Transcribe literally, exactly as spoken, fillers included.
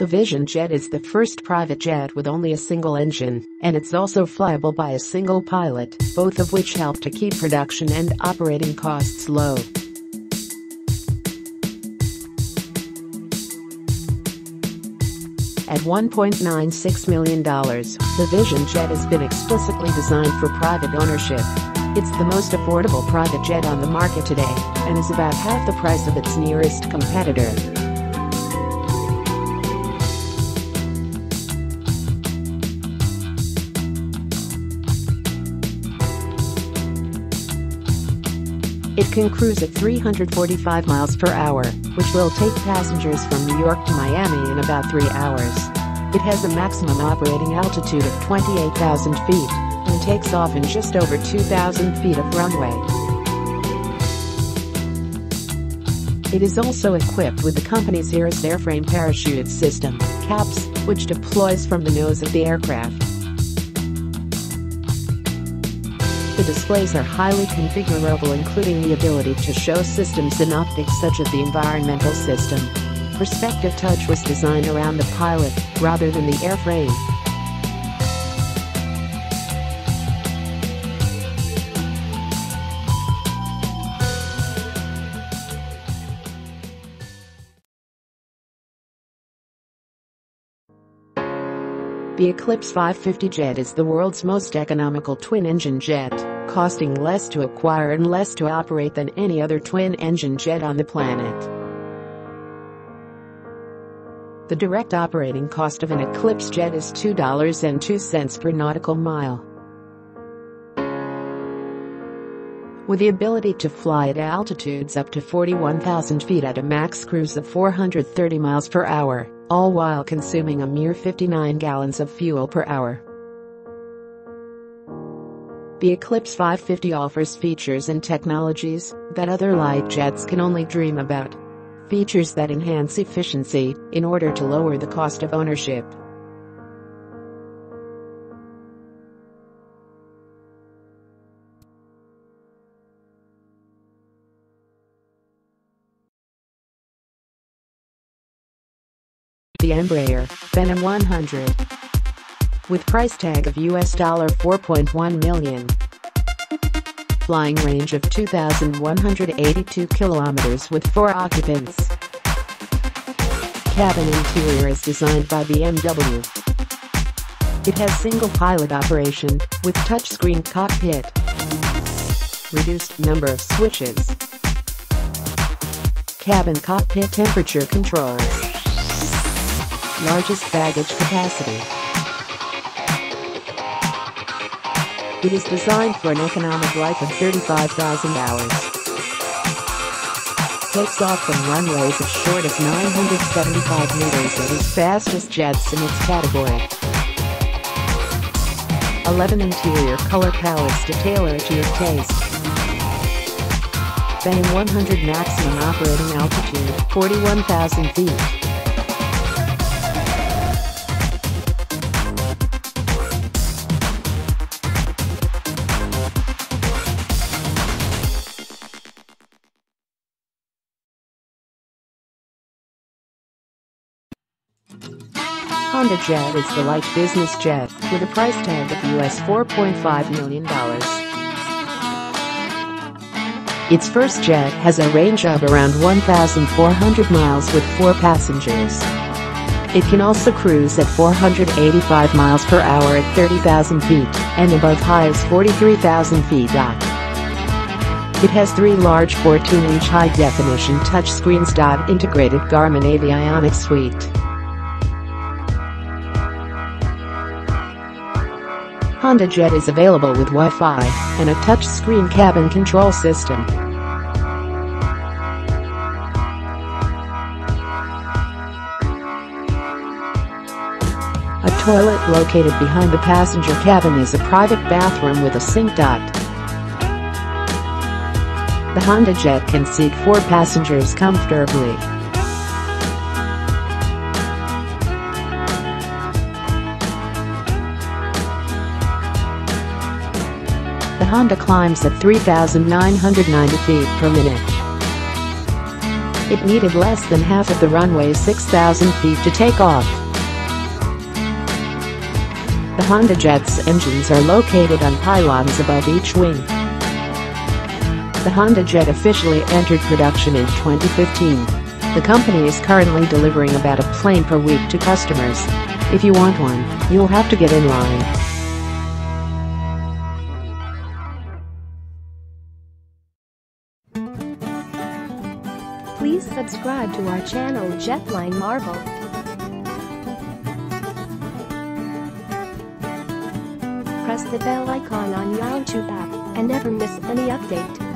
The Vision Jet is the first private jet with only a single engine, and it's also flyable by a single pilot, both of which help to keep production and operating costs low. At one point nine six million dollars, the Vision Jet has been explicitly designed for private ownership. It's the most affordable private jet on the market today, and is about half the price of its nearest competitor. It can cruise at three hundred forty-five miles per hour, which will take passengers from New York to Miami in about three hours. It has a maximum operating altitude of twenty-eight thousand feet, and takes off in just over two thousand feet of runway. It is also equipped with the company's Cirrus airframe parachute system, CAPS, which deploys from the nose of the aircraft. The displays are highly configurable, including the ability to show systems and optics such as the environmental system. Perspective touch was designed around the pilot, rather than the airframe. The Eclipse five fifty jet is the world's most economical twin-engine jet, costing less to acquire and less to operate than any other twin-engine jet on the planet. The direct operating cost of an Eclipse jet is two dollars and two cents per nautical mile. With the ability to fly at altitudes up to forty-one thousand feet at a max cruise of four hundred thirty miles per hour, all while consuming a mere fifty-nine gallons of fuel per hour. The Eclipse five fifty offers features and technologies that other light jets can only dream about. Features that enhance efficiency in order to lower the cost of ownership. The Embraer Phenom one hundred, with price tag of U S four point one million dollars, flying range of two thousand one hundred eighty-two kilometers with four occupants. Cabin interior is designed by B M W. It has single pilot operation with touchscreen cockpit, reduced number of switches, cabin cockpit temperature controls. Largest baggage capacity. It is designed for an economic life of thirty-five thousand hours. Takes off from runways as short as nine hundred seventy-five meters and is fastest jets in its category. eleven interior color palettes to tailor to your taste. Phenom one hundred maximum operating altitude, forty-one thousand feet. HondaJet is the light business jet, with a price tag of U S four point five million dollars. Its first jet has a range of around one thousand four hundred miles with four passengers. It can also cruise at four hundred eighty-five miles per hour at thirty thousand feet, and above high as forty-three thousand feet dock. It has three large fourteen-inch high-definition touchscreens. Integrated Garmin avionics suite. HondaJet is available with Wi-Fi and a touchscreen cabin control system. A toilet located behind the passenger cabin is a private bathroom with a sink. The HondaJet can seat four passengers comfortably. The Honda climbs at three thousand nine hundred ninety feet per minute. It needed less than half of the runway's six thousand feet to take off. The HondaJet's engines are located on pylons above each wing. The HondaJet officially entered production in twenty fifteen. The company is currently delivering about a plane per week to customers. If you want one, you'll have to get in line. Please subscribe to our channel Jetline Marvel. Press the bell icon on your YouTube app and never miss any update.